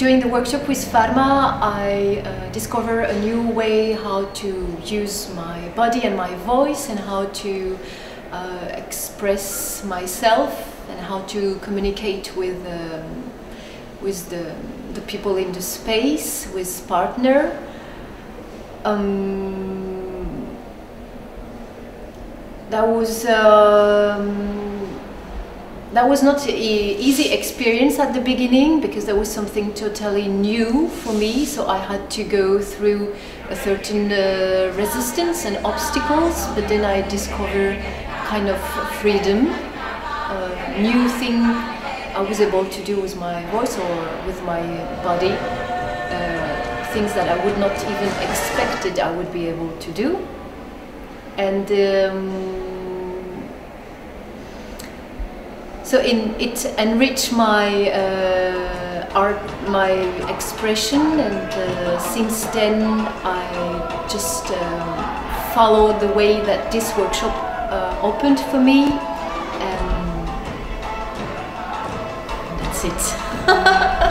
During the workshop with Pharma, I discovered a new way how to use my body and my voice, and how to express myself, and how to communicate with the people in the space, with partner. That was not an easy experience at the beginning, because that was something totally new for me, so I had to go through a certain resistance and obstacles, but then I discovered kind of freedom, a new thing I was able to do with my voice or with my body, things that I would not even expected I would be able to do. And so it enriched my art, my expression, and since then I just followed the way that this workshop opened for me, and that's it.